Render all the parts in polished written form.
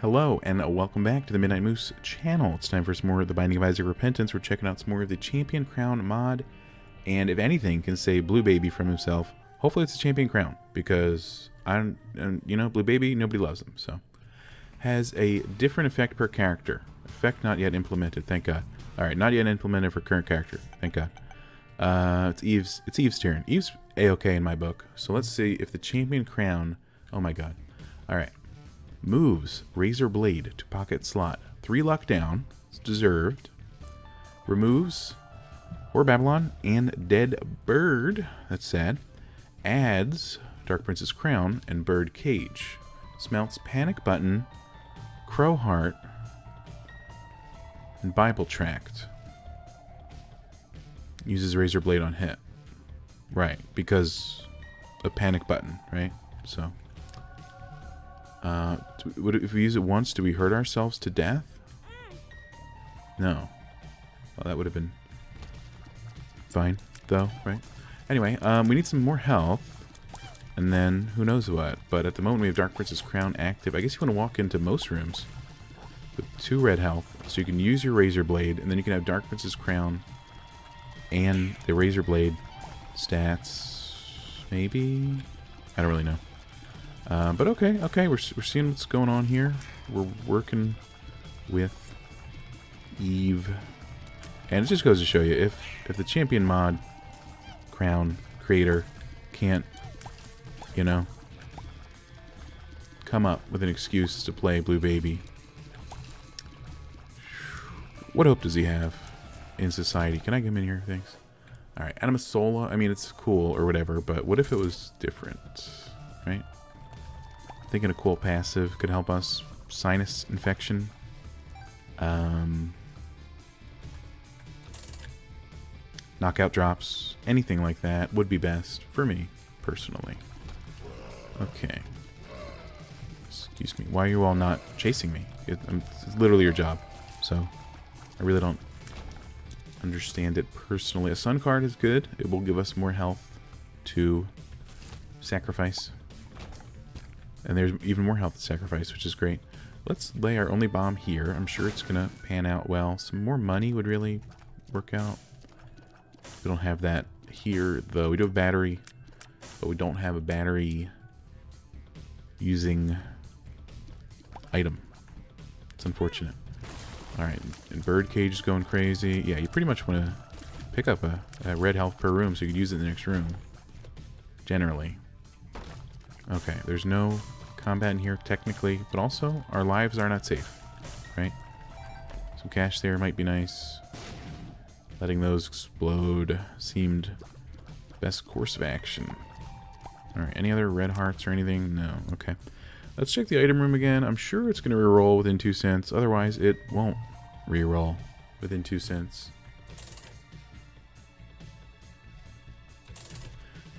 Hello and welcome back to the Midnight Moose channel. It's time for some more of The Binding of Isaac Repentance. We're checking out some more of the Champion Crown mod. And if anything can save Blue Baby from himself, hopefully it's the Champion Crown. Because, you know, Blue Baby, nobody loves him. So, has a different effect per character. Effect not yet implemented, thank God. Alright, not yet implemented for current character, thank God. It's Eve's turn. Eve's A-okay in my book. So let's see if the Champion Crown... Oh my God. Alright. Moves. Razor Blade to pocket slot. 3 luck down. It's deserved. Removes. Whore Babylon and Dead Bird. That's sad. Adds. Dark Prince's Crown and Bird Cage. Smelts Panic Button. Crow Heart. And Bible Tract. Uses Razor Blade on hit. Right, because a Panic Button, right? So, if we use it once, do we hurt ourselves to death? No. Well, that would have been fine, though, right? Anyway, we need some more health, and then who knows what. But at the moment, we have Dark Prince's Crown active. I guess you want to walk into most rooms with 2 red health, so you can use your Razor Blade, and then you can have Dark Prince's Crown and the Razor Blade stats, maybe? I don't really know. But okay, we're seeing what's going on here. We're working with Eve. And it just goes to show you, if the Champion mod crown creator can't, you know, come up with an excuse to play Blue Baby, what hope does he have in society? Can I come in here? Thanks. Alright, Anima Sola. I mean, it's cool or whatever, but what if it was different? Right? Thinking a cool passive could help us. Sinus infection. Knockout drops. Anything like that would be best for me, personally. Okay. Excuse me. Why are you all not chasing me? It's literally your job, so I really don't understand it personally. A sun card is good. It will give us more health to sacrifice. And there's even more health to sacrifice, which is great. Let's lay our only bomb here. I'm sure it's going to pan out well. Some more money would really work out. We don't have that here, though. We do have a battery, but we don't have a battery using item. It's unfortunate. Alright, and Bird Cage is going crazy. Yeah, you pretty much want to pick up a red health per room so you can use it in the next room. Generally. Okay, there's no combat in here technically, but also our lives are not safe, right? Some cash there might be nice. Letting those explode seemed best course of action. Alright, any other red hearts or anything? No, okay. Let's check the item room again. I'm sure it's going to reroll within 2 cents. Otherwise, it won't reroll within 2 cents.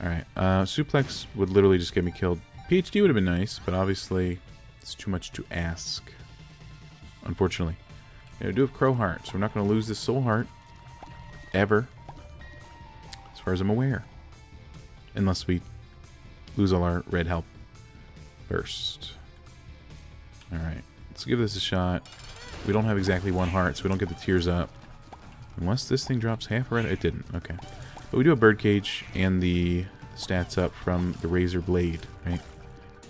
Alright, suplex would literally just get me killed. PhD would have been nice, but obviously it's too much to ask. Unfortunately. Yeah, we do have Crow Heart, so we're not going to lose this Soul Heart. Ever. As far as I'm aware. Unless we lose all our red health first. Alright, let's give this a shot. We don't have exactly 1 heart, so we don't get the tears up. Unless this thing drops half red, it didn't, okay. But we do have Bird Cage and the stats up from the Razor Blade, right?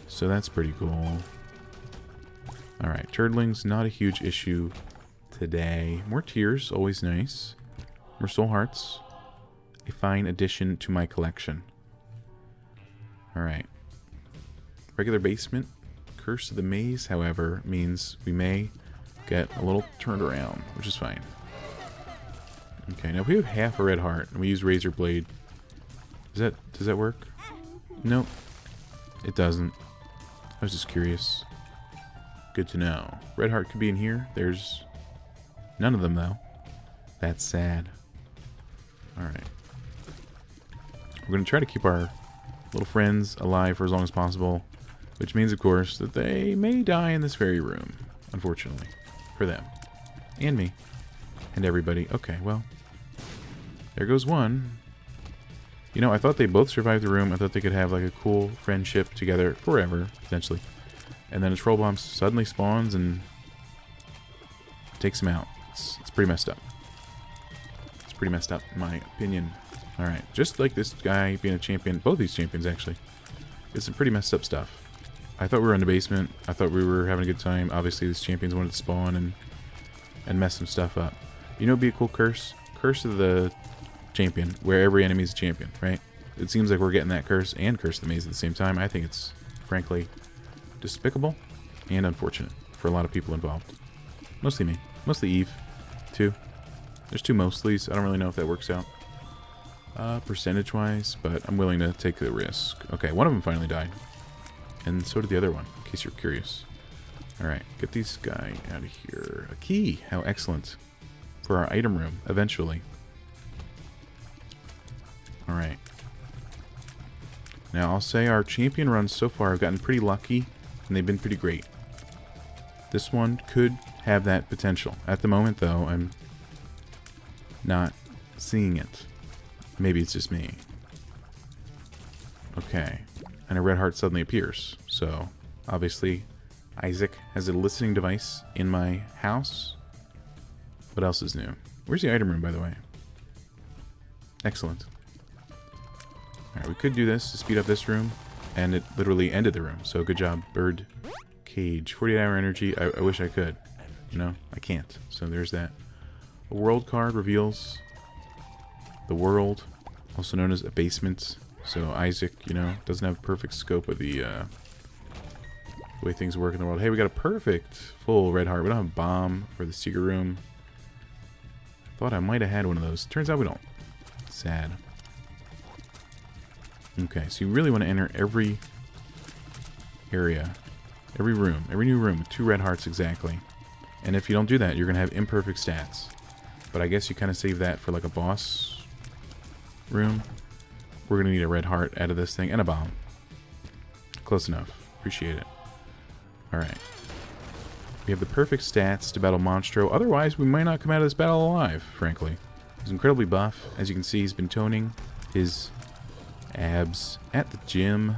So that's pretty cool. Alright, Turdlings, not a huge issue today. More tears, always nice. More Soul Hearts. A fine addition to my collection. Alright. Regular basement. Curse of the Maze, however, means we may get a little turned around, which is fine. Okay, now if we have half a red heart and we use Razor Blade. Does that work? Nope. It doesn't. I was just curious. Good to know. Red heart could be in here. There's none of them though. That's sad. Alright. We're gonna try to keep our little friends alive for as long as possible, which means, of course, that they may die in this very room, unfortunately, for them, and me, and everybody. Okay, well, there goes one. You know, I thought they both survived the room. I thought they could have, like, a cool friendship together forever, potentially, and then a troll bomb suddenly spawns and takes him out. It's pretty messed up. It's pretty messed up, in my opinion. Alright, just like this guy being a champion, both these champions actually, it's some pretty messed up stuff. I thought we were in the basement, I thought we were having a good time, obviously these champions wanted to spawn and mess some stuff up. You know it'd be a cool curse? Curse of the champion, where every enemy's a champion, right? It seems like we're getting that curse and Curse of the Maze at the same time. I think it's, frankly, despicable and unfortunate for a lot of people involved. Mostly me. Mostly Eve, too. There's two mostlys. I don't really know if that works out percentage-wise, but I'm willing to take the risk. Okay, one of them finally died. And so did the other one, in case you're curious. Alright, get this guy out of here. A key! How excellent. For our item room, eventually. Alright. Now, I'll say our champion runs so far have gotten pretty lucky, and they've been pretty great. This one could have that potential. At the moment, though, I'm not seeing it. Maybe it's just me. Okay. And a red heart suddenly appears. So, obviously, Isaac has a listening device in my house. What else is new? Where's the item room, by the way? Excellent. Alright, we could do this to speed up this room, and it literally ended the room, so good job, Bird Cage. 48-hour energy, I wish I could, you know, I can't, so there's that. A world card reveals the world, also known as a basement, so Isaac, you know, doesn't have a perfect scope of the way things work in the world. Hey, we got a perfect full red heart, we don't have a bomb for the secret room. I thought I might have had one of those, turns out we don't. Sad. Okay, so you really want to enter every area, every room, every new room with 2 red hearts exactly. And if you don't do that, you're going to have imperfect stats. But I guess you kind of save that for like a boss room. We're going to need a red heart out of this thing and a bomb. Close enough. Appreciate it. Alright. We have the perfect stats to battle Monstro. Otherwise, we might not come out of this battle alive, frankly. He's incredibly buff. As you can see, he's been toning his abs at the gym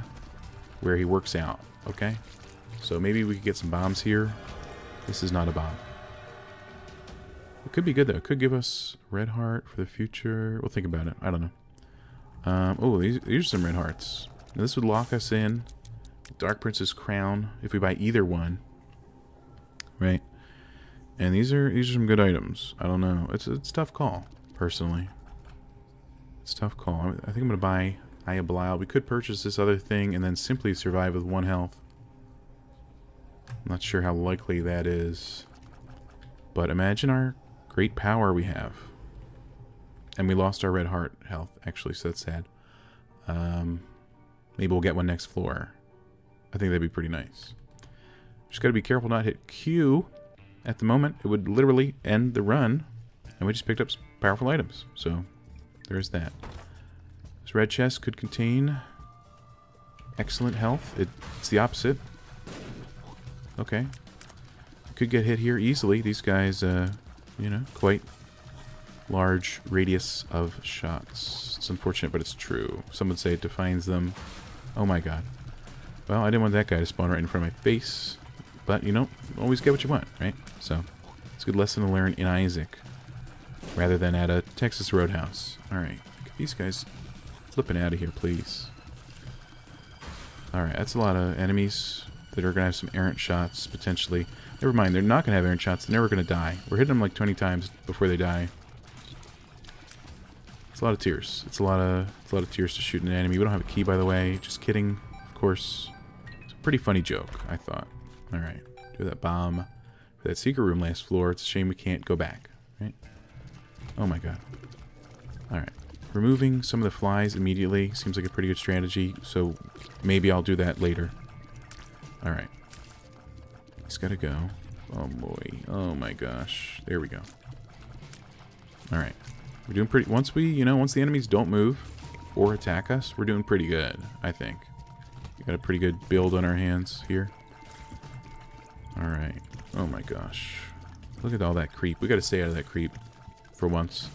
where he works out, okay? So maybe we could get some bombs here. This is not a bomb. It could be good though. It could give us red heart for the future. We'll think about it. I don't know. Oh, these are some red hearts. Now this would lock us in Dark Prince's Crown if we buy either one, right? And these are some good items. I don't know. It's a tough call, personally. It's a tough call. I think I'm gonna buy Eye Belial. We could purchase this other thing and then simply survive with 1 health. I'm not sure how likely that is. But imagine our great power we have. And we lost our red heart health, actually, so that's sad. Maybe we'll get one next floor. I think that'd be pretty nice. Just gotta be careful not to hit Q at the moment. It would literally end the run. And we just picked up some powerful items. So, there's that. This red chest could contain excellent health. It's the opposite. Okay. Could get hit here easily. These guys, you know, quite large radius of shots. It's unfortunate, but it's true. Some would say it defines them. Oh my god. Well, I didn't want that guy to spawn right in front of my face. But, you know, always get what you want, right? So, it's a good lesson to learn in Isaac. Rather than at a Texas Roadhouse. Alright. Get these guys flipping out of here, please. Alright, that's a lot of enemies that are going to have some errant shots, potentially. Never mind, they're not going to have errant shots. They're never going to die. We're hitting them like 20 times before they die. It's a lot of tears. It's a lot of tears to shoot an enemy. We don't have a key, by the way. Just kidding, of course. It's a pretty funny joke, I thought. Alright, do that bomb for that secret room last floor. It's a shame we can't go back, right? Oh my god. Alright. Removing some of the flies immediately seems like a pretty good strategy, so maybe I'll do that later. Alright. He's gotta go. Oh boy. Oh my gosh. There we go. Alright. We're doing pretty... Once we, you know, once the enemies don't move or attack us, we're doing pretty good, I think. We got a pretty good build on our hands here. Alright. Oh my gosh. Look at all that creep. We gotta stay out of that creep for once.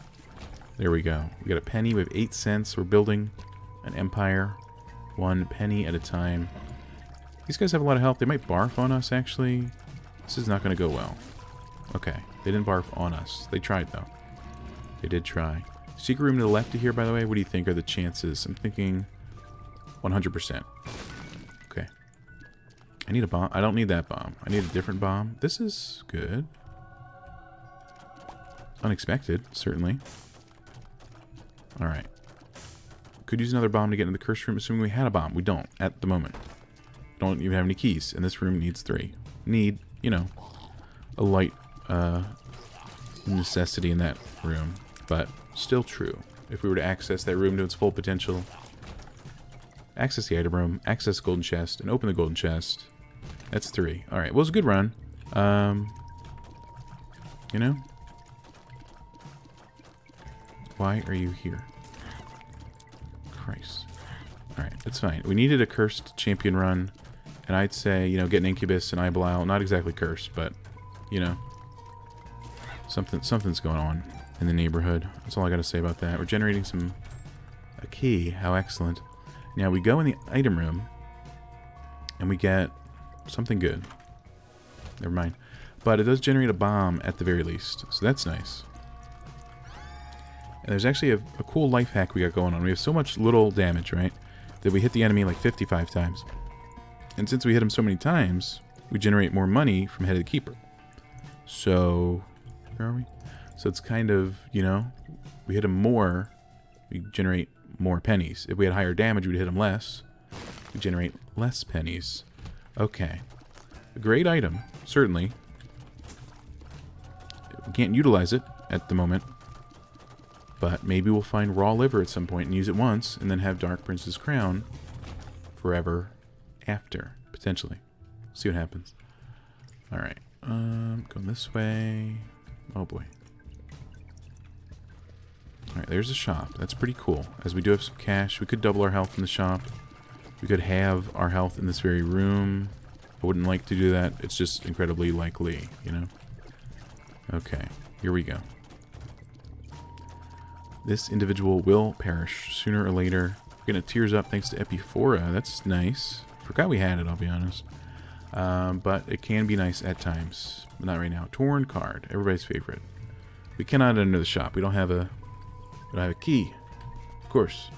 There we go. We got a penny. We have 8 cents. We're building an empire. 1 penny at a time. These guys have a lot of health. They might barf on us, actually. This is not going to go well. Okay. They didn't barf on us. They tried, though. They did try. Secret room to the left of here, by the way. What do you think are the chances? I'm thinking 100%. Okay. I need a bomb. I don't need that bomb. I need a different bomb. This is good. Unexpected, certainly. Alright. Could use another bomb to get into the cursed room, assuming we had a bomb. We don't, at the moment. Don't even have any keys, and this room needs 3. Need, you know, a light necessity in that room, but still true. If we were to access that room to its full potential, access the item room, access the golden chest, and open the golden chest, that's 3. Alright, well, it was a good run. You know? Why are you here? Christ. Alright, that's fine. We needed a cursed champion run, and I'd say, you know, get an Incubus and Eye Belial. Not exactly cursed, but, you know, something's going on in the neighborhood. That's all I gotta say about that. We're generating a key. How excellent. Now, we go in the item room, and we get something good. Never mind. But it does generate a bomb at the very least, so that's nice. And there's actually a cool life hack we got going on. We have so much little damage, right, that we hit the enemy like 55 times. And since we hit him so many times, we generate more money from Head of the Keeper. So, where are we? So it's kind of, you know, we hit him more, we generate more pennies. If we had higher damage, we'd hit him less. We generate less pennies. Okay. A great item, certainly. We can't utilize it at the moment. But maybe we'll find raw liver at some point and use it once, and then have Dark Prince's Crown forever after, potentially. See what happens. Alright, going this way. Oh boy. Alright, there's a shop. That's pretty cool. As we do have some cash, we could double our health in the shop. We could have our health in this very room. I wouldn't like to do that. It's just incredibly likely, you know? Okay, here we go. This individual will perish sooner or later. We're gonna tears up thanks to Epiphora. That's nice. Forgot we had it, I'll be honest. But it can be nice at times. But not right now. Torn card. Everybody's favorite. We cannot enter the shop. We don't have a key. Of course.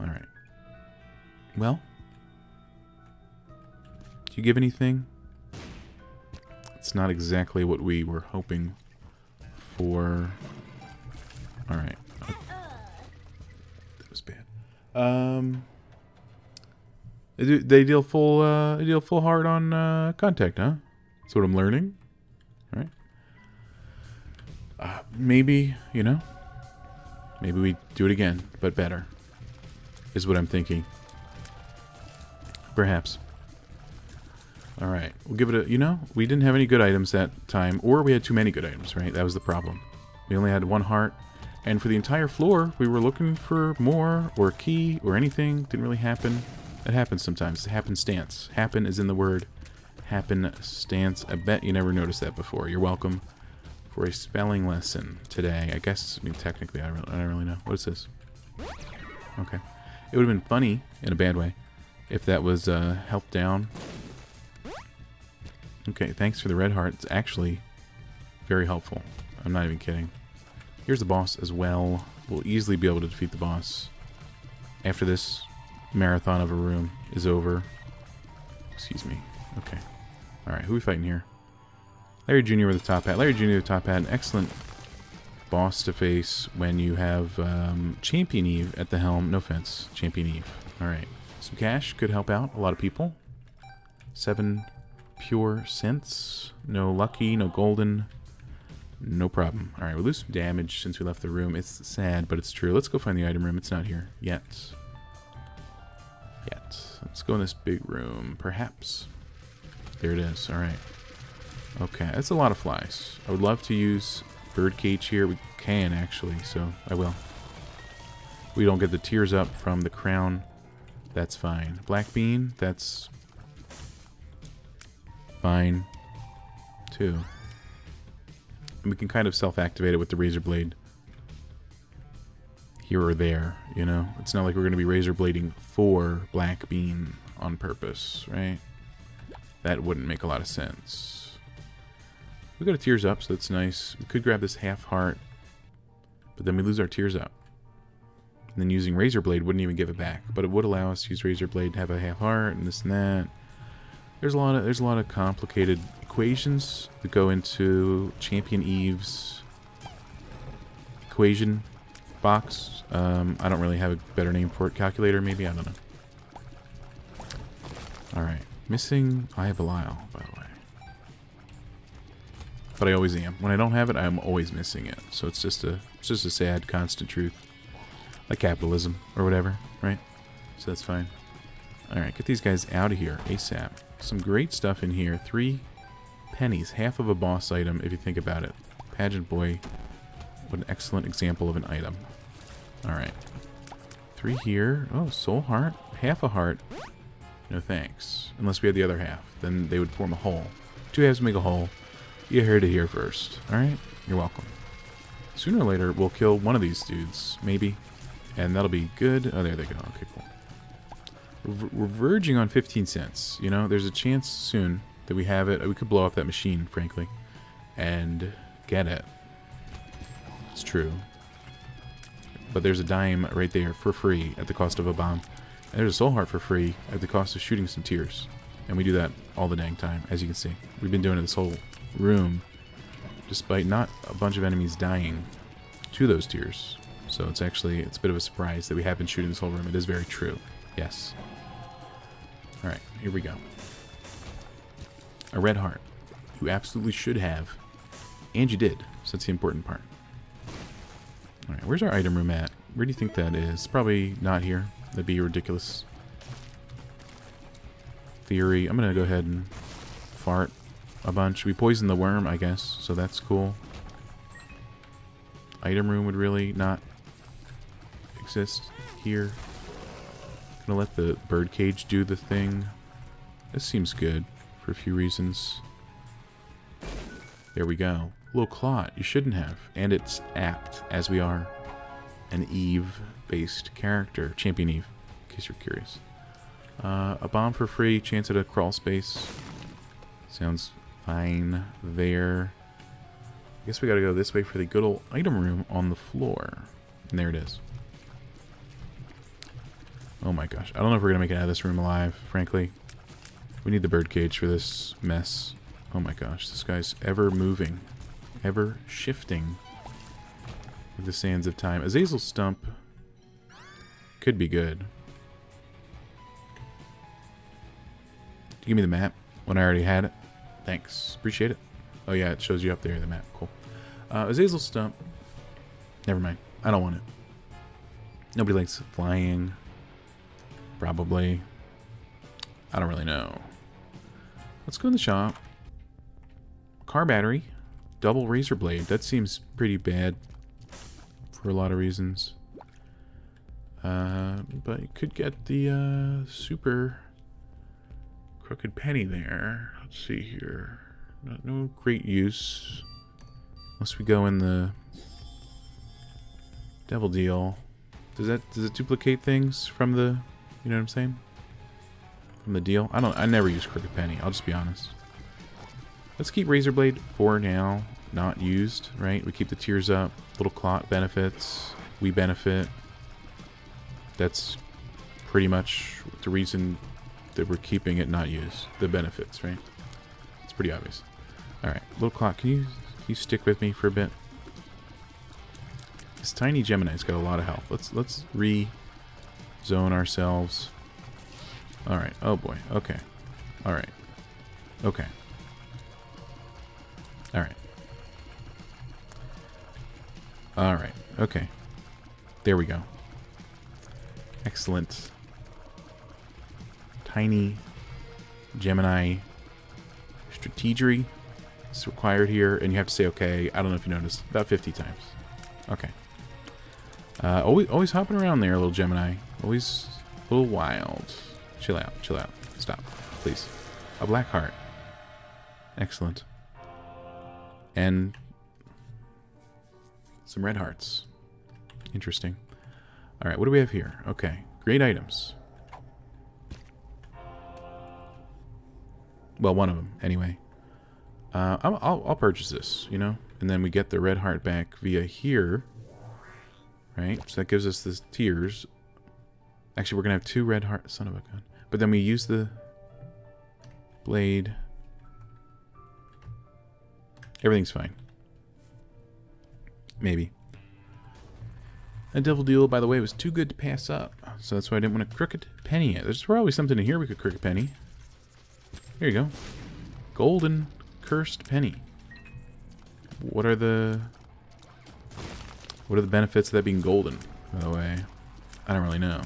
Alright. Well. Do you give anything? It's not exactly what we were hoping for. Alright. Oh. That was bad. They deal full hard on contact, huh? That's what I'm learning. Alright. Maybe, you know, maybe we do it again, but better, is what I'm thinking. Perhaps. Alright. We'll give it a, you know, we didn't have any good items that time, or we had too many good items, right? That was the problem. We only had 1 heart. And for the entire floor, we were looking for more, or a key, or anything. Didn't really happen. It happens sometimes. Happenstance. Happen is in the word. Happenstance. I bet you never noticed that before. You're welcome for a spelling lesson today. I guess, I mean, technically, I don't really know. What is this? Okay. It would have been funny, in a bad way, if that was health down. Okay, thanks for the red heart. It's actually very helpful. I'm not even kidding. Here's the boss as well. We'll easily be able to defeat the boss after this marathon of a room is over. Excuse me. Okay. Alright, who are we fighting here? Larry Jr. with the top hat. Larry Jr. with the top hat. An excellent boss to face when you have Champion Eve at the helm. No offense, Champion Eve. Alright. Some cash could help out a lot of people. 7 pure cents. No lucky, no golden. No problem. Alright, we lose some damage since we left the room. It's sad, but it's true. Let's go find the item room. It's not here. Yet. Let's go in this big room. Perhaps. There it is. Alright. Okay, that's a lot of flies. I would love to use Bird Cage here. We can, actually, so I will. We don't get the tears up from the crown. That's fine. Black bean, that's fine, too. And we can kind of self-activate it with the Razor Blade here or there, you know? It's not like we're going to be Razor Blading for Black Bean on purpose, right? That wouldn't make a lot of sense. We got a tears up, so that's nice. We could grab this half heart, but then we lose our tears up. And then using Razor Blade wouldn't even give it back, but it would allow us to use Razor Blade to have a half heart and this and that. There's a lot of complicated equations that go into Champion Eve's equation box. I don't really have a better name for it. Calculator, maybe? I don't know. Alright. Missing Eye Belial, by the way. But I always am. When I don't have it, I'm always missing it. So it's just a sad, constant truth. Like capitalism, or whatever, right? So that's fine. Alright, get these guys out of here ASAP. Some great stuff in here. 3 pennies. Half of a boss item, if you think about it. Pageant Boy. What an excellent example of an item. Alright. 3 here. Oh, soul heart. Half a heart. No thanks. Unless we had the other half. Then they would form a whole. 2 halves make a whole. You heard it here first. Alright? You're welcome. Sooner or later, we'll kill one of these dudes. Maybe. And that'll be good. Oh, there they go. Okay, cool. We're verging on 15 cents. You know, there's a chance soon that we have it. We could blow up that machine, frankly. And get it. It's true. But there's a dime right there for free at the cost of a bomb. And there's a soul heart for free at the cost of shooting some tears. And we do that all the dang time, as you can see. We've been doing it this whole room. Despite not a bunch of enemies dying to those tears. So it's actually, it's a bit of a surprise that we have been shooting this whole room. It is very true. Yes. Alright, here we go. A red heart. You absolutely should have. And you did. So that's the important part. Alright, where's our item room at? Where do you think that is? Probably not here. That'd be a ridiculous theory. I'm gonna go ahead and fart a bunch. We poisoned the worm, I guess. So that's cool. Item room would really not exist here. Gonna let the bird cage do the thing. This seems good for a few reasons. There we go. Little Clot, you shouldn't have. And it's apt, as we are an Eve-based character. Champion Eve, in case you're curious. A bomb for free, chance at a crawl space. Sounds fine there. I guess we gotta go this way for the good old item room on the floor. And there it is. Oh my gosh. I don't know if we're going to make it out of this room alive, frankly. We need the bird cage for this mess. Oh my gosh. This guy's ever moving. Ever shifting. With the sands of time. Azazel Stump could be good. Give me the map when I already had it. Thanks. Appreciate it. Oh yeah, it shows you up there, the map. Cool. Azazel Stump. Never mind. I don't want it. Nobody likes flying. Probably. I don't really know. Let's go in the shop. Car battery. Double razor blade. That seems pretty bad for a lot of reasons. But you could get the super crooked penny there. Let's see here. No great use. Unless we go in the devil deal. Does it duplicate things from the... You know what I'm saying? From the deal. I never use Crooked Penny. I'll just be honest. Let's keep Razor Blade for now. Not used, right? We keep the tears up. Little Clot benefits. We benefit. That's pretty much the reason that we're keeping it not used. The benefits, right? It's pretty obvious. Alright. Little Clot, can you stick with me for a bit? This tiny Gemini's got a lot of health. Let's zone ourselves. Alright. Oh boy. Okay. Alright. Okay. Alright. Alright. Okay. There we go. Excellent. Tiny Gemini strategery is required here, and you have to say okay, I don't know if you noticed, about 50 times. Okay. Always hopping around there, little Gemini. Always a little wild. Chill out, chill out. Stop, please. A black heart. Excellent. And some red hearts. Interesting. Alright, what do we have here? Okay, great items. Well, one of them, anyway. I'll purchase this, you know? And then we get the red heart back via here. Right? So that gives us the tears. Actually, we're going to have two red heart... Son of a gun. But then we use the blade. Everything's fine. Maybe. That devil deal, by the way, was too good to pass up. So that's why I didn't want to crooked penny it. There's probably something in here we could crooked penny. Here you go. Golden cursed penny. What are the benefits of that being golden, by the way? I don't really know.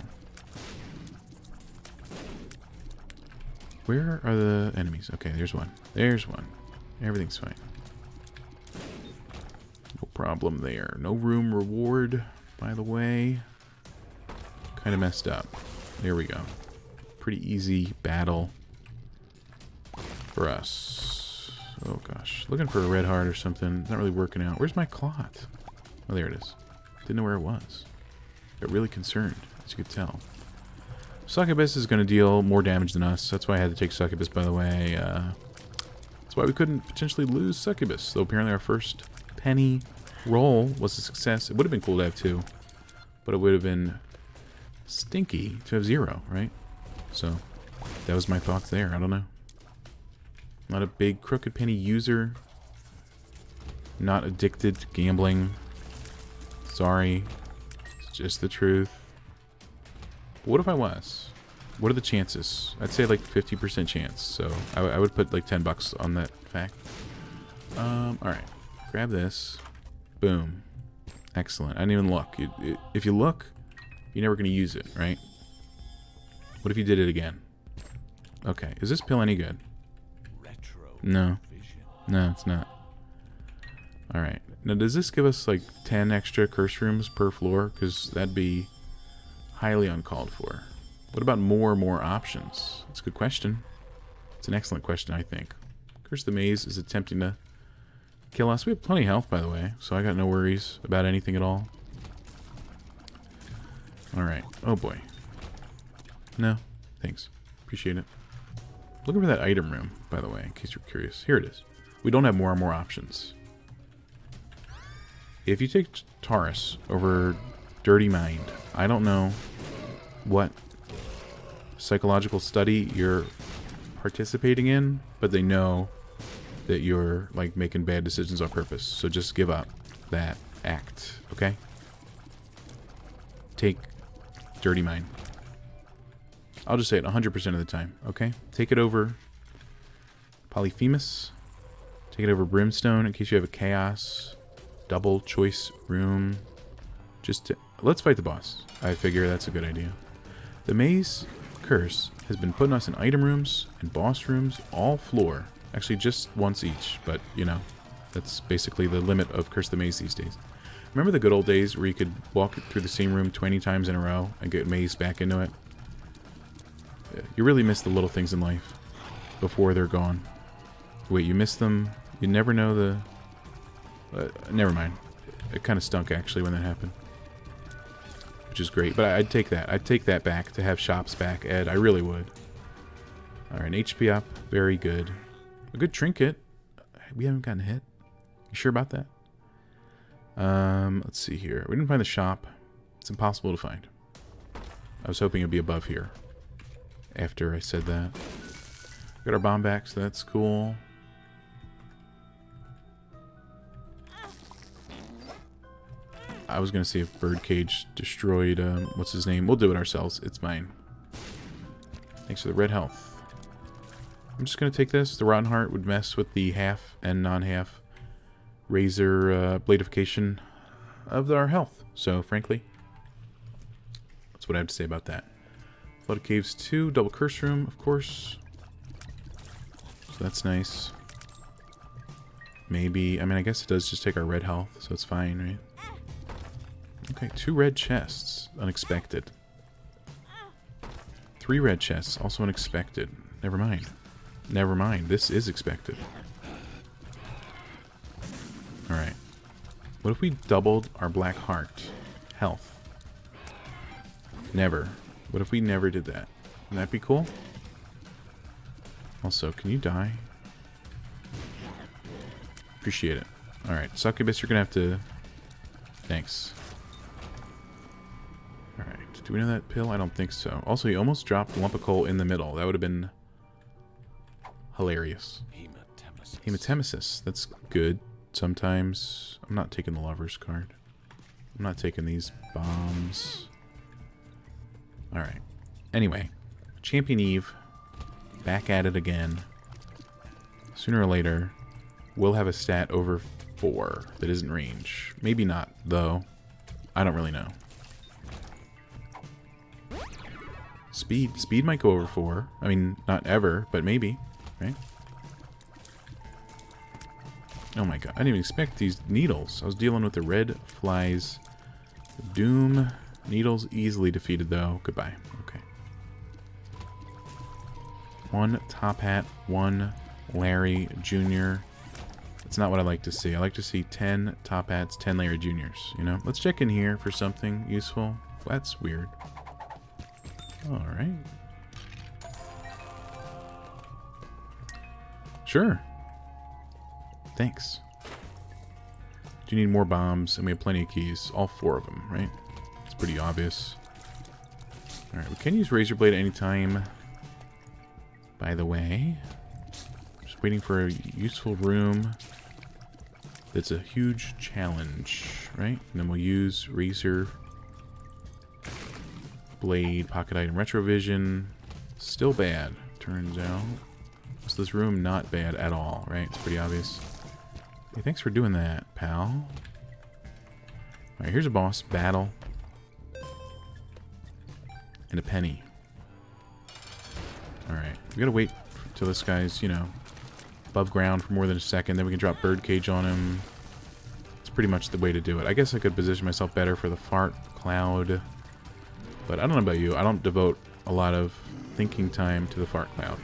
Where are the enemies? Okay, there's one. There's one. Everything's fine. No problem there. No room reward, by the way. Kind of messed up. There we go. Pretty easy battle for us. Oh gosh. Looking for a red heart or something. Not really working out. Where's my clot? Oh, there it is. Didn't know where it was. Got really concerned, as you could tell. Succubus is going to deal more damage than us. That's why I had to take Succubus, by the way. That's why we couldn't potentially lose Succubus. Though apparently our first penny roll was a success. It would have been cool to have two. But it would have been stinky to have zero, right? So, that was my thoughts there. I don't know. Not a big crooked penny user. Not addicted to gambling. Sorry. It's just the truth. But what if I was? What are the chances? I'd say like 50% chance. So I would put like $10 on that fact. Alright. Grab this. Boom. Excellent. I didn't even look. If you look, you're never going to use it, right? What if you did it again? Okay. Is this pill any good? No. No, it's not. Alright. Now, does this give us like 10 extra curse rooms per floor? Because that'd be highly uncalled for. What about more options? That's a good question. It's an excellent question, I think. Curse the Maze is attempting to kill us. We have plenty of health, by the way, so I got no worries about anything at all. Alright. Oh, boy. No. Thanks. Appreciate it. Looking for that item room, by the way, in case you're curious. Here it is. We don't have more options. If you take Taurus over Dirty Mind, I don't know what psychological study you're participating in, but they know that you're, like, making bad decisions on purpose. So just give up that act, okay? Take Dirty Mind. I'll just say it 100% of the time, okay? Take it over Polyphemus. Take it over Brimstone in case you have a Chaos double choice room. Just to, let's fight the boss. I figure that's a good idea. The Maze Curse has been putting us in item rooms and boss rooms all floor. Actually, just once each, but, you know, that's basically the limit of Curse the Maze these days. Remember the good old days where you could walk through the same room 20 times in a row and get mazed back into it? You really miss the little things in life before they're gone. Wait, you miss them? You never know the... never mind. It kind of stunk, actually, when that happened. Which is great, but I'd take that. I'd take that back to have shops back, Ed. I really would. Alright, HP up. Very good. A good trinket. We haven't gotten hit. You sure about that? Let's see here. We didn't find the shop. It's impossible to find. I was hoping it would be above here. After I said that. Got our bomb back, so that's cool. I was going to see if Bird Cage destroyed, what's his name? We'll do it ourselves. It's mine. Thanks for the red health. I'm just going to take this. The Rotten Heart would mess with the half and non-half razor bladification of our health. So, frankly, that's what I have to say about that. Flood of Caves 2, double curse room, of course. So that's nice. Maybe, I mean, I guess it does just take our red health, so it's fine, right? Okay, 2 red chests. Unexpected. 3 red chests. Also unexpected. Never mind. Never mind. This is expected. Alright. What if we doubled our black heart health? Never. What if we never did that? Wouldn't that be cool? Also, can you die? Appreciate it. Alright, Succubus, you're gonna have to... Thanks. Alright, do we know that pill? I don't think so. Also, he almost dropped a lump of coal in the middle. That would have been... hilarious. Hematemesis. Hematemesis. That's good. Sometimes... I'm not taking the lover's card. I'm not taking these bombs. Alright. Anyway. Champion Eve. Back at it again. Sooner or later, we'll have a stat over 4 that isn't range. Maybe not, though. I don't really know. Speed. Speed might go over 4. I mean, not ever, but maybe. Right? Oh my god. I didn't even expect these needles. I was dealing with the red flies. Doom. Needles easily defeated, though. Goodbye. Okay. 1 Top Hat. 1 Larry Jr. That's not what I like to see. I like to see 10 Top Hats, 10 Larry Juniors, you know? Let's check in here for something useful. That's weird. Alright. Sure. Thanks. Do you need more bombs? And we have plenty of keys. All 4 of them, right? It's pretty obvious. Alright, we can use Razor Blade at any time. By the way. Just waiting for a useful room. That's a huge challenge, right? And then we'll use Razor Blade, Pocket Item, Retrovision. Still bad, turns out. So this room, not bad at all, right? It's pretty obvious. Hey, thanks for doing that, pal. Alright, here's a boss battle. And a penny. Alright, we gotta wait till this guy's, you know, above ground for more than a second. Then we can drop Bird Cage on him. It's pretty much the way to do it. I guess I could position myself better for the fart cloud. But I don't know about you. I don't devote a lot of thinking time to the fart cloud.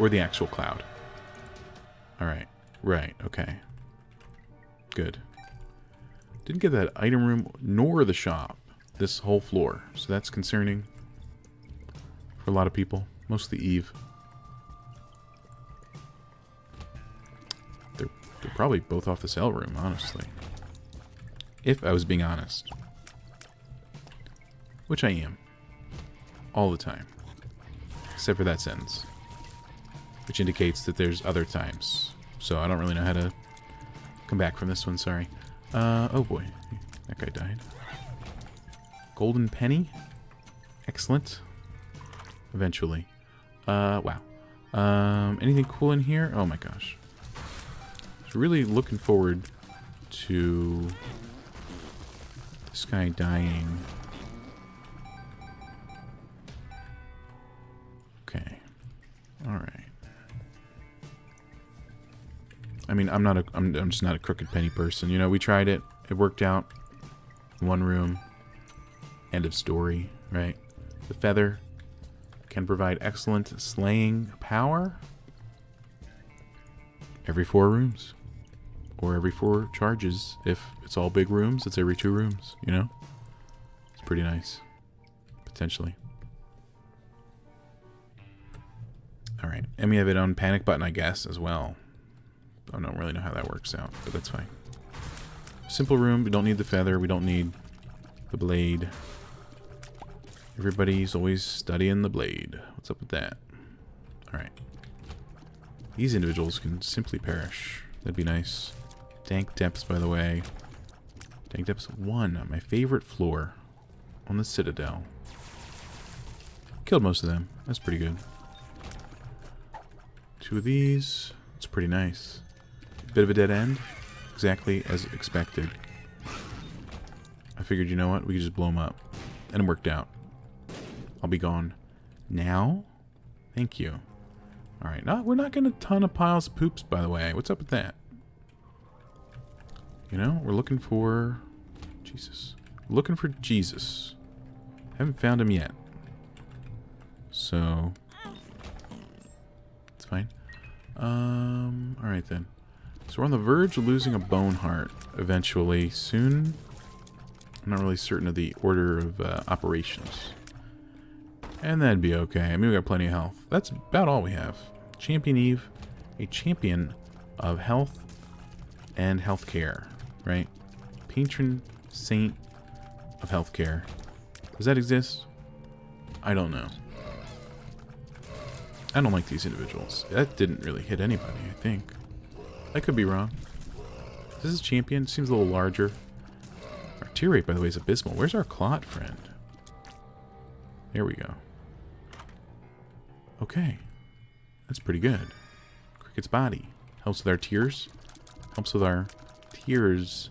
Or the actual cloud. Alright. Right. Okay. Good. Didn't get that item room nor the shop. This whole floor. So that's concerning. For a lot of people. Mostly Eve. They're probably both off the cell room, honestly. If I was being honest. Which I am. All the time. Except for that sentence. Which indicates that there's other times. So I don't really know how to come back from this one, sorry. Oh boy. That guy died. Golden penny. Excellent. Eventually. Wow. Anything cool in here? Oh my gosh. So really looking forward to this guy dying. Okay. Alright. I mean, I'm just not a crooked penny person. You know, we tried it. It worked out. One room. End of story, right? The feather can provide excellent slaying power every 4 rooms. Or every 4 charges. If it's all big rooms, it's every 2 rooms, you know? It's pretty nice. Potentially. Alright. And we have it on Panic Button, I guess, as well. I don't really know how that works out, but that's fine. Simple room. We don't need the feather. We don't need the blade. Everybody's always studying the blade. What's up with that? Alright. These individuals can simply perish. That'd be nice. Dank Depths, by the way. Dank Depths 1. My favorite floor on the Citadel. Killed most of them. That's pretty good. 2 of these. That's pretty nice. Bit of a dead end, exactly as expected. I figured, you know what, we could just blow him up. And it worked out. I'll be gone. Now? Thank you. Alright, we're not getting a ton of piles of poops, by the way. What's up with that? You know, we're looking for... Jesus. Looking for Jesus. Haven't found him yet. So... it's fine. Alright then. So we're on the verge of losing a bone heart eventually soon. I'm not really certain of the order of operations. And that'd be okay. I mean, we got plenty of health. That's about all we have. Champion Eve, a champion of health and healthcare, right? Patron saint of healthcare. Does that exist? I don't know. I don't like these individuals. That didn't really hit anybody, I think. I could be wrong. This is champion. Seems a little larger. Our tier rate, by the way, is abysmal. Where's our clot friend? There we go. Okay. That's pretty good. Cricket's body. Helps with our tears. Helps with our tears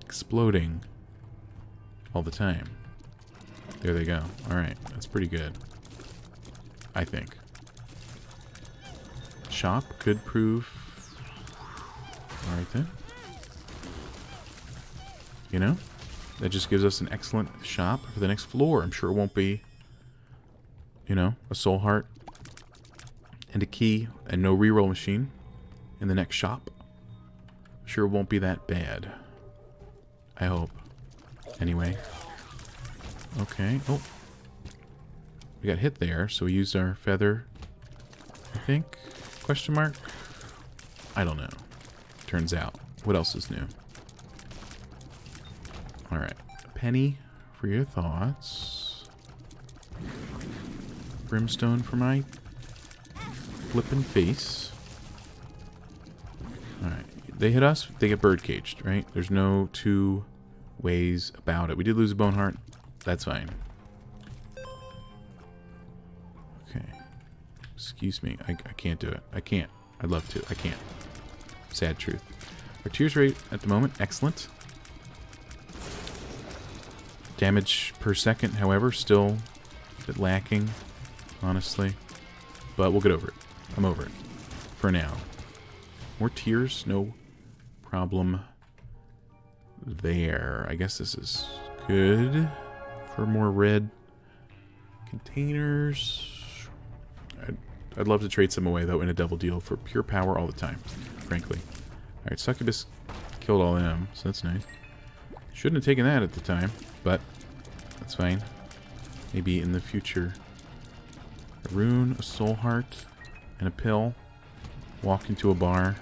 exploding all the time. There they go. Alright. That's pretty good. I think. Shop could prove... Alright then. You know? That just gives us an excellent shop for the next floor. I'm sure it won't be... You know, a soul heart. And a key. And no reroll machine. In the next shop. I'm sure it won't be that bad. I hope. Anyway. Okay. Oh. We got hit there, so we used our feather. I think? Question mark? I don't know. Turns out. What else is new? Alright. Penny for your thoughts. Brimstone for my flippin' face. Alright. They hit us, they get bird caged, right? There's no two ways about it. We did lose a bone heart. That's fine. Okay. Excuse me. I can't do it. I can't. I'd love to. I can't. Sad truth. Our tears rate at the moment, excellent. Damage per second, however, still a bit lacking, honestly. But we'll get over it. I'm over it. For now. More tears, no problem there. I guess this is good for more red containers. I'd love to trade some away, though, in a double deal for pure power all the time, frankly. Alright, Succubus killed all them, so that's nice. Shouldn't have taken that at the time, but that's fine. Maybe in the future. A rune, a soul heart, and a pill. Walk into a bar.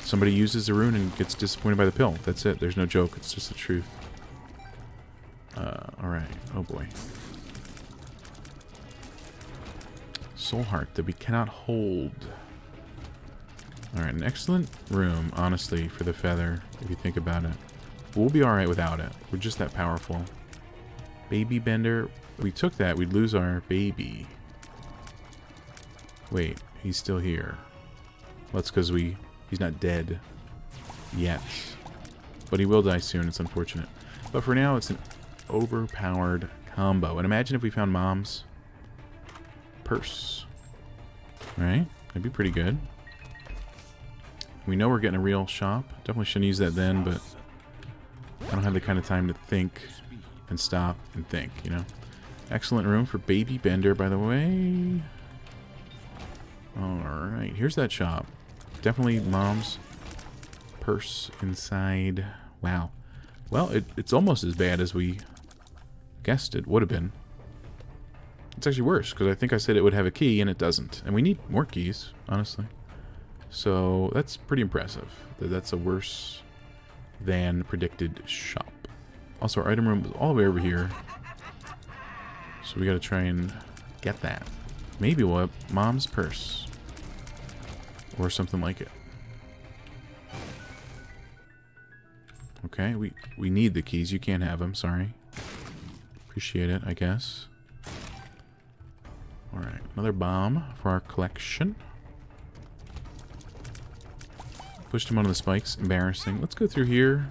Somebody uses the rune and gets disappointed by the pill. That's it. There's no joke. It's just the truth. Alright. Oh boy. Soul heart that we cannot hold. Alright, an excellent room, honestly, for the feather, if you think about it. We'll be alright without it. We're just that powerful. Baby Bender. If we took that, we'd lose our baby. Wait, he's still here. Well, that's because he's not dead yet. But he will die soon, it's unfortunate. But for now, it's an overpowered combo. And imagine if we found Mom's Purse. Right? That'd be pretty good. We know we're getting a real shop. Definitely shouldn't use that then, but I don't have the kind of time to think and stop and think, you know? Excellent room for Baby Bender, by the way. Alright, here's that shop. Definitely Mom's Purse inside. Wow. Well, it's almost as bad as we guessed it would have been. It's actually worse, because I think I said it would have a key, and it doesn't. And we need more keys, honestly. So that's pretty impressive. That's a worse than predicted shop. Also, our item room was all the way over here. So we gotta try and get that. Maybe we'll have Mom's Purse. Or something like it. Okay, we need the keys. You can't have them, sorry. Appreciate it, I guess. Alright, another bomb for our collection. Pushed him onto the spikes. Embarrassing. Let's go through here.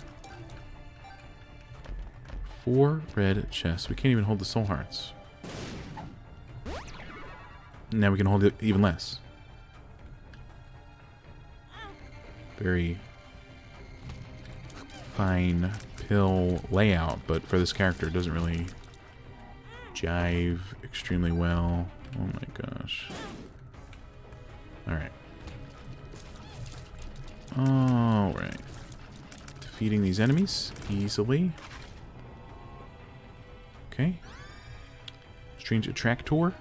4 red chests. We can't even hold the soul hearts. Now we can hold it even less. Very fine pill layout, but for this character, it doesn't really jive extremely well. Oh my gosh. Alright. Alright. Defeating these enemies easily. Okay. Strange Attractor.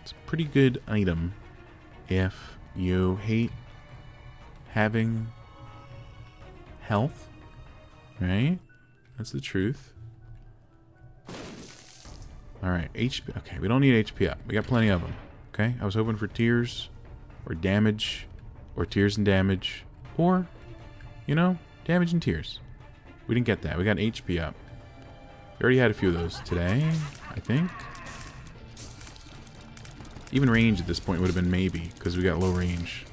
It's a pretty good item if you hate having health, right? That's the truth. Alright, HP. Okay, we don't need HP up. We got plenty of them. Okay, I was hoping for tears or damage or tears and damage or, you know, damage and tears. We didn't get that. We got HP up. We already had a few of those today, I think. Even range at this point would have been maybe because we got low range.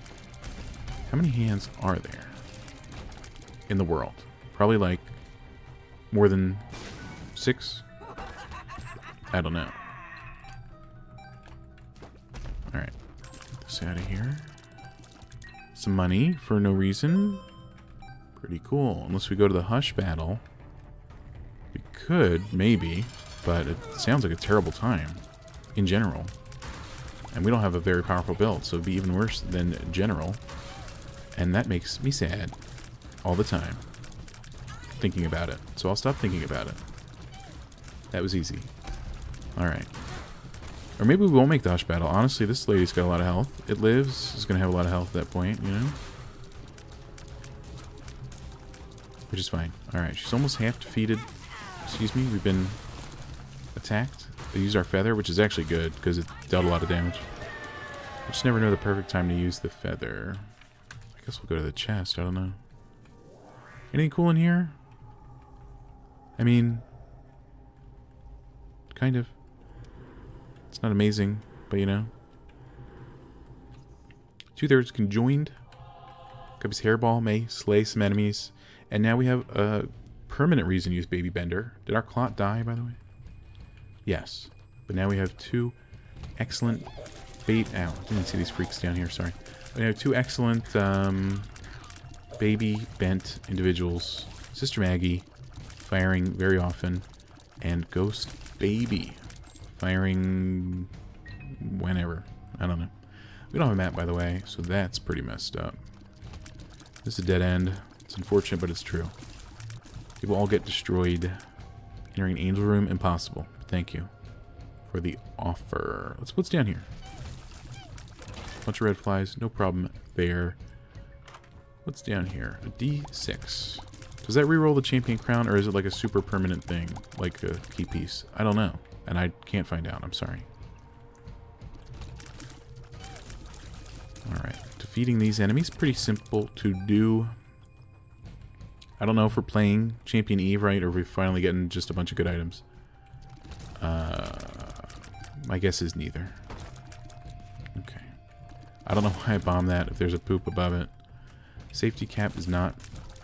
How many hands are there in the world? Probably like more than 6. I don't know. Alright. Get this out of here. Some money for no reason. Pretty cool. Unless we go to the Hush battle. We could, maybe. But it sounds like a terrible time. In general. And we don't have a very powerful build. So it would be even worse than general. And that makes me sad. All the time. Thinking about it. So I'll stop thinking about it. That was easy. Alright. Or maybe we won't make the Hush battle. Honestly, this lady's got a lot of health. It lives. It's going to have a lot of health at that point, you know? Which is fine. Alright, she's almost half defeated. Excuse me, we've been attacked. They used our feather, which is actually good, because it dealt a lot of damage. I just never know the perfect time to use the feather. I guess we'll go to the chest. I don't know. Anything cool in here? I mean... kind of. It's not amazing, but you know. 2/3 conjoined. Guppy's hairball may slay some enemies. And now we have a permanent reason to use Baby Bender. Did our clot die, by the way? Yes. But now we have two excellent bait... ow, I didn't see these freaks down here, sorry. We have two excellent baby bent individuals. Sister Maggie firing very often. And Ghost Baby firing whenever. I don't know. We don't have a map, by the way, so that's pretty messed up. This is a dead end. It's unfortunate, but it's true. People all get destroyed. Entering an angel room, impossible. Thank you for the offer. Let's what's down here. Bunch of red flies, no problem there. What's down here? A D6. Does that reroll the Champion Crown, or is it like a super permanent thing, like a key piece? I don't know, and I can't find out. I'm sorry. Alright, defeating these enemies, pretty simple to do. I don't know if we're playing Champion Eve right, or if we're finally getting just a bunch of good items. My guess is neither. Okay. I don't know why I bombed that, if there's a poop above it. Safety cap is not...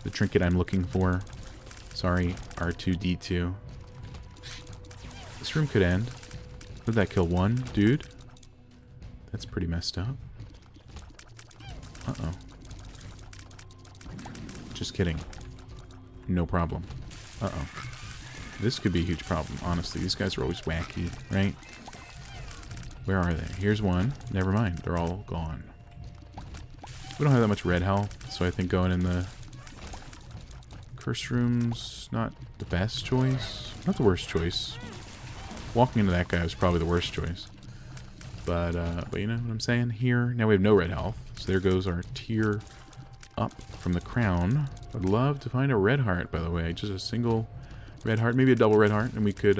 the trinket I'm looking for. Sorry, R2-D2. This room could end. Did that kill one dude? That's pretty messed up. Uh-oh. Just kidding. No problem. Uh-oh. This could be a huge problem, honestly. These guys are always wacky, right? Where are they? Here's one. Never mind. They're all gone. We don't have that much red health, so I think going in the... first room's not the best choice. Not the worst choice. Walking into that guy was probably the worst choice. But you know what I'm saying? Here, now we have no red health. So there goes our tier up from the crown. I'd love to find a red heart, by the way. Just a single red heart. Maybe a double red heart. And we could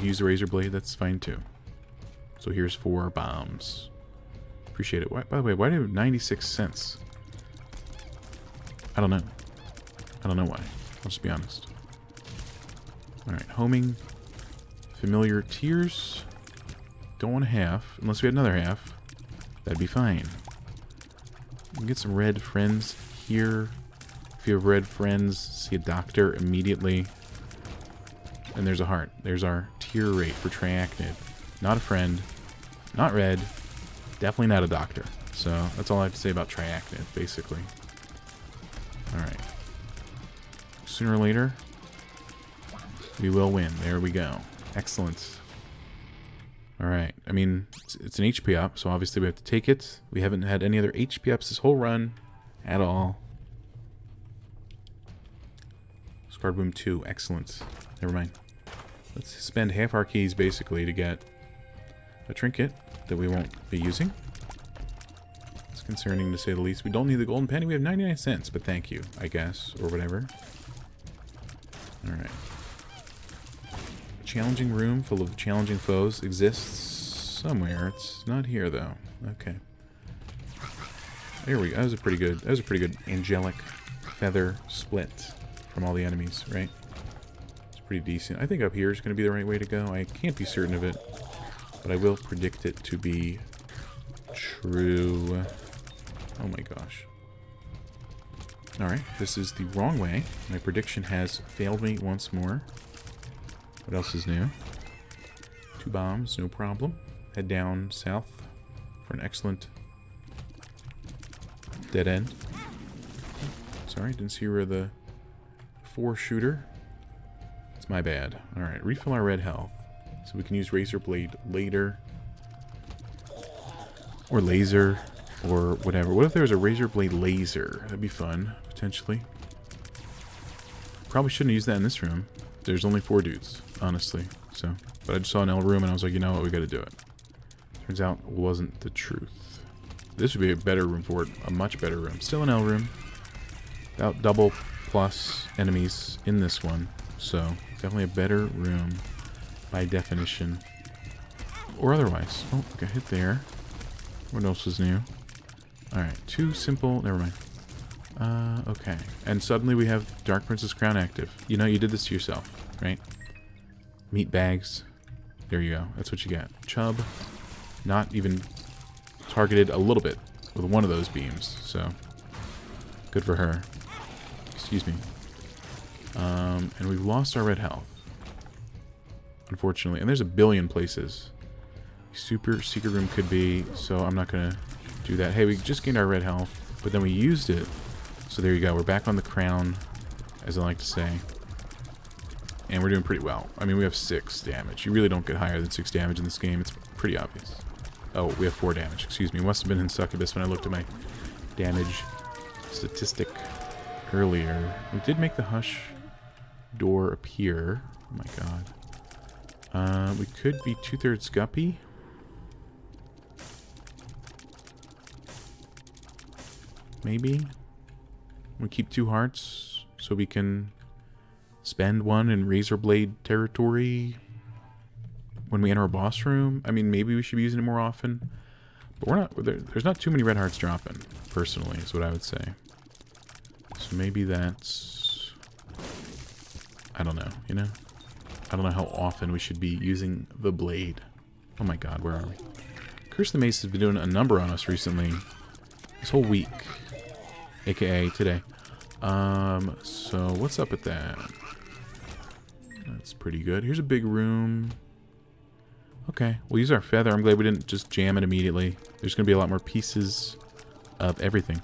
use the Razor Blade. That's fine, too. So here's 4 bombs. Appreciate it. Why, by the way, why do you have 96 cents? I don't know. I don't know why. I'll just be honest. Alright, homing. Familiar tiers. Don't want a half. Unless we had another half. That'd be fine. We can get some red friends here. If you have red friends, see a doctor immediately. And there's a heart. There's our tier rate for Triacnid. Not a friend. Not red. Definitely not a doctor. So, that's all I have to say about Triacnid, basically. Alright. Sooner or later, we will win. There we go. Excellent. Alright. I mean, it's an HP up, so obviously we have to take it. We haven't had any other HP ups this whole run at all. Scar Boom 2. Excellent. Never mind. Let's spend half our keys basically to get a trinket that we won't be using. It's concerning to say the least. We don't need the golden penny. We have 99 cents, but thank you, I guess, or whatever. Alright. Challenging room full of challenging foes exists somewhere. It's not here though. Okay. There we go. That was a pretty good angelic feather split from all the enemies, right? It's pretty decent. I think up here is going to be the right way to go. I can't be certain of it, but I will predict it to be true. Oh my gosh. Alright, this is the wrong way. My prediction has failed me once more. What else is new? 2 bombs, no problem. Head down south for an excellent dead end. Sorry, didn't see where the 4-shooter. It's my bad. Alright, refill our red health. So we can use Razor Blade later. Or laser. Or whatever. What if there was a Razor Blade laser? That'd be fun, potentially. Probably shouldn't use that in this room. There's only 4 dudes, honestly. So, but I just saw an L room and I was like, you know what, we gotta do it. Turns out it wasn't the truth. This would be a better room for it, a much better room. Still an L room. About double plus enemies in this one. So, definitely a better room by definition. Or otherwise. Oh, got hit there. What else is new? Alright, too simple. Never mind. Okay. And suddenly we have Dark Prince's Crown active. You know, you did this to yourself, right? Meat bags. There you go. That's what you got. Chub. Not even targeted a little bit with one of those beams, so good for her. Excuse me. And we've lost our red health, unfortunately. And there's a billion places. Super secret room could be, so I'm not gonna do that. Hey, we just gained our red health, but then we used it. So there you go, we're back on the crown, as I like to say. And we're doing pretty well. I mean, we have 6 damage. You really don't get higher than 6 damage in this game. It's pretty obvious. Oh, we have 4 damage. Excuse me, must have been in Succubus when I looked at my damage statistic earlier. We did make the Hush door appear. Oh my god. We could be 2/3 Guppy. Maybe. We keep 2 hearts so we can spend one in Razor Blade territory when we enter a boss room. I mean, maybe we should be using it more often, but we're not. There's not too many red hearts dropping, personally, is what I would say. So maybe that's, I don't know, you know? I don't know how often we should be using the blade. Oh my god, where are we? Curse the Mace has been doing a number on us recently, this whole week, aka today. So what's up with that? That's pretty good. Here's a big room. Okay, we'll use our feather. I'm glad we didn't just jam it immediately. There's gonna be a lot more pieces of everything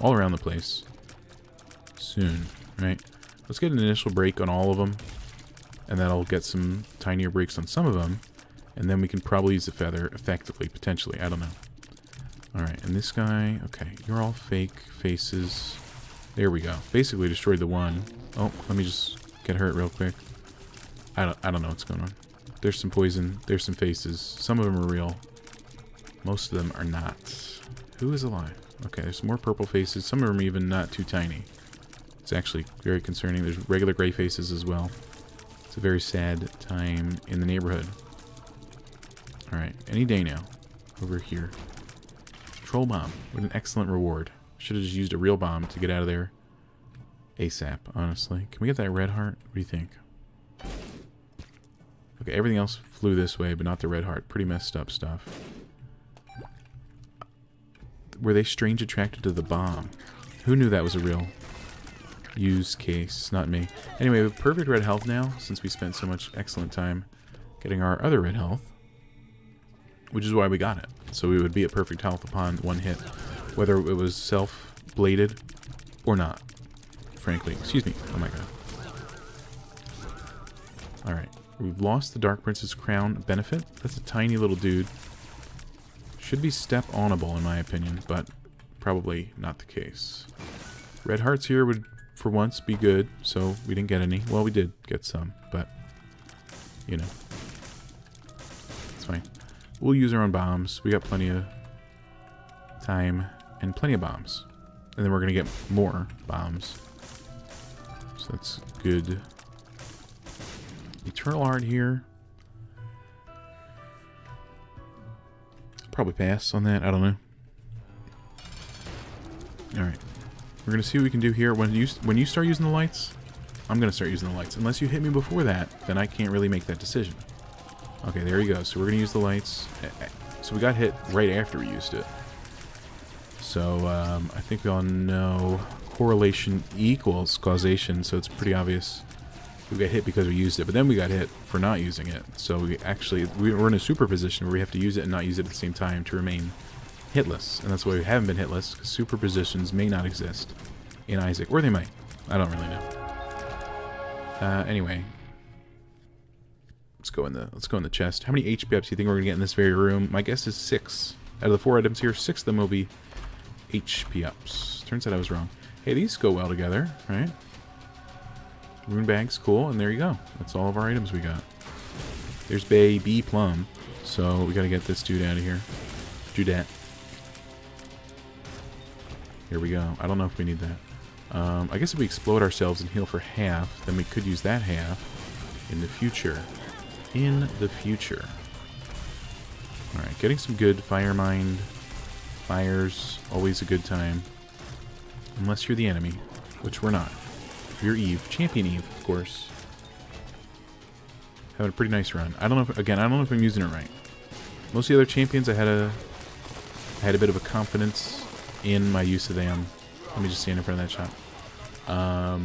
all around the place soon, right? Let's get an initial break on all of them, and that'll get some tinier breaks on some of them, and then we can probably use the feather effectively, potentially. I don't know. Alright, and this guy, okay, you're all fake faces. There we go. Basically destroyed the one. Oh, let me just get hurt real quick. I don't know what's going on. There's some poison. There's some faces. Some of them are real. Most of them are not. Who is alive? Okay, there's some more purple faces. Some of them are even not too tiny. It's actually very concerning. There's regular gray faces as well. It's a very sad time in the neighborhood. Alright, any day now. Over here. Troll bomb. What an excellent reward. Should have just used a real bomb to get out of there ASAP, honestly. Can we get that red heart? What do you think? Okay, everything else flew this way, but not the red heart. Pretty messed up stuff. Were they strange attracted to the bomb? Who knew that was a real use case? Not me. Anyway, we have perfect red health now, since we spent so much excellent time getting our other red health. Which is why we got it. So we would be at perfect health upon one hit. Whether it was self-bladed or not, frankly. Excuse me. Oh my god. Alright. We've lost the Dark Prince's Crown benefit. That's a tiny little dude. Should be step-onable in my opinion, but probably not the case. Red hearts here would, for once, be good, so we didn't get any. Well, we did get some, but you know. It's fine. We'll use our own bombs. We got plenty of time and plenty of bombs. And then we're going to get more bombs. So that's good. Eternal Heart here. Probably pass on that. I don't know. Alright. We're going to see what we can do here. When you start using the lights, I'm going to start using the lights. Unless you hit me before that, then I can't really make that decision. Okay, there you go. So we're going to use the lights. So we got hit right after we used it. So I think we all know correlation equals causation, so it's pretty obvious. We got hit because we used it, but then we got hit for not using it. So we actually, we're in a superposition where we have to use it and not use it at the same time to remain hitless. And that's why we haven't been hitless, because superpositions may not exist in Isaac. Or they might. I don't really know. Anyway. Let's go in the chest. How many HPs do you think we're gonna get in this very room? My guess is 6. Out of the 4 items here, 6 of them will be HP ups. Turns out I was wrong. Hey, these go well together, right? Rune bags, cool, and there you go. That's all of our items we got. There's Baby Plum, so we gotta get this dude out of here. Judette. Here we go. I don't know if we need that. I guess if we explode ourselves and heal for half, then we could use that half in the future. In the future. Alright, getting some good fire mind. Fire's always a good time. Unless you're the enemy, which we're not. You're Eve. Champion Eve, of course. Having a pretty nice run. I don't know if, again, I don't know if I'm using it right. Most of the other champions, I had a bit of a confidence in my use of them. Let me just stand in front of that shot.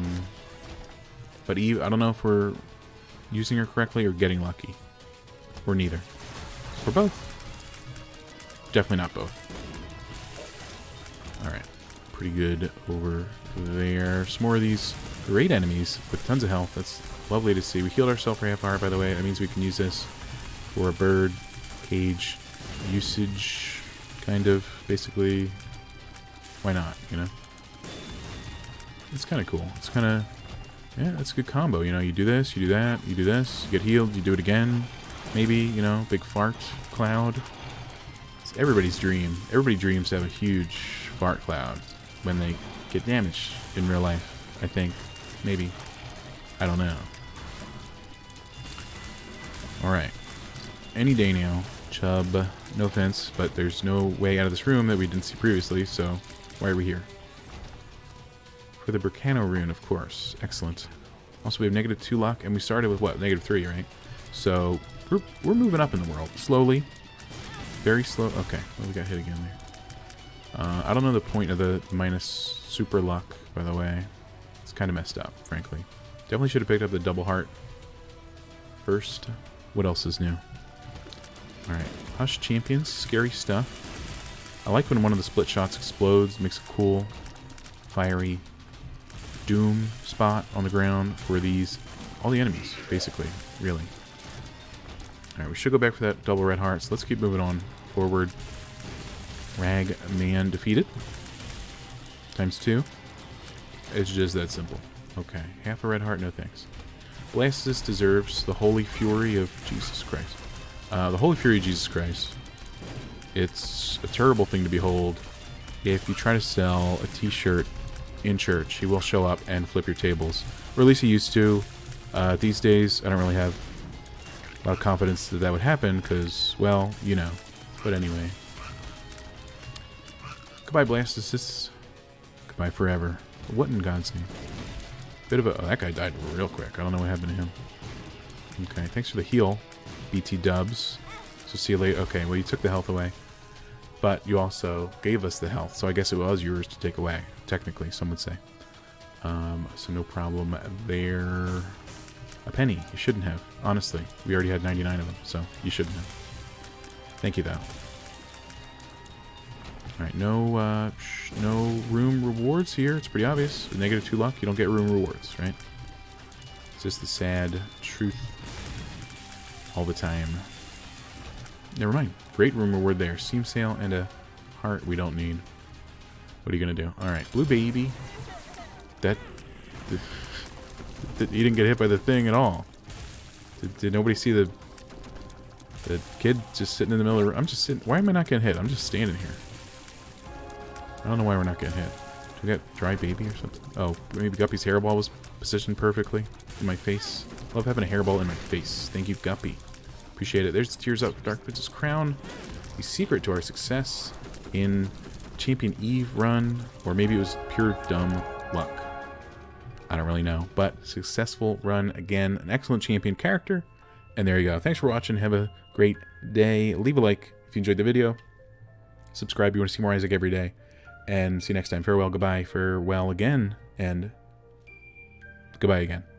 But Eve, I don't know if we're using her correctly or getting lucky. Or neither. Or both. Definitely not both. Alright. Pretty good over there. Some more of these great enemies with tons of health. That's lovely to see. We healed ourselves for half hour, by the way. That means we can use this for a bird cage usage, kind of, basically. Why not, you know? It's kind of cool. It's kind of, yeah, that's a good combo. You know, you do this, you do that, you do this, you get healed, you do it again. Maybe, you know, big fart cloud. It's everybody's dream. Everybody dreams to have a huge fart cloud when they get damaged in real life, I think. Maybe. I don't know. Alright. Any day now, Chubb. No offense, but there's no way out of this room that we didn't see previously, so why are we here? For the Burkano rune, of course. Excellent. Also, we have -2 luck, and we started with, what, -3, right? So, we're moving up in the world. Slowly. Very slow. Okay. Well, we got hit again there. I don't know the point of the minus super luck, by the way. It's kind of messed up, frankly. Definitely should have picked up the double heart first. What else is new? Alright. Hush champions. Scary stuff. I like when one of the split shots explodes. Makes a cool, fiery doom spot on the ground for these, all the enemies, basically. Really. Alright, we should go back for that double red heart, so let's keep moving on forward. Rag man defeated. Times 2. It's just that simple. Okay. Half a red heart, no thanks. Blastus deserves the Holy Fury of Jesus Christ. The Holy Fury of Jesus Christ. It's a terrible thing to behold. If you try to sell a t-shirt in church, he will show up and flip your tables. Or at least he used to. These days, I don't really have a lot of confidence that that would happen, because, well, you know. But anyway. Goodbye, Blastus. Goodbye forever. What in God's name? Bit of a... Oh, that guy died real quick. I don't know what happened to him. Okay, thanks for the heal, BT Dubs. So see you later. Okay, well, you took the health away. But you also gave us the health, so I guess it was yours to take away, technically, some would say. So no problem there. A penny. You shouldn't have, honestly. We already had 99 of them, so you shouldn't have. Thank you, though. Alright, no room rewards here. It's pretty obvious. With -2 luck, you don't get room rewards, right? It's just the sad truth all the time. Never mind. Great room reward there. Seam sale and a heart we don't need. What are you going to do? Alright, Blue Baby. That... You didn't get hit by the thing at all. Did nobody see the kid just sitting in the middle of the room? I'm just sitting. Why am I not getting hit? I'm just standing here. I don't know why we're not getting hit. Do we got dry baby or something? Oh, maybe Guppy's hairball was positioned perfectly in my face. Love having a hairball in my face. Thank you, Guppy. Appreciate it. There's Tears Up Dark Prince's Crown. The secret to our success in Champion Eve run, or maybe it was pure dumb luck. I don't really know, but successful run again. An excellent champion character. And there you go. Thanks for watching. Have a great day. Leave a like if you enjoyed the video. Subscribe if you want to see more Isaac every day. And see you next time. Farewell, goodbye, farewell again, and goodbye again.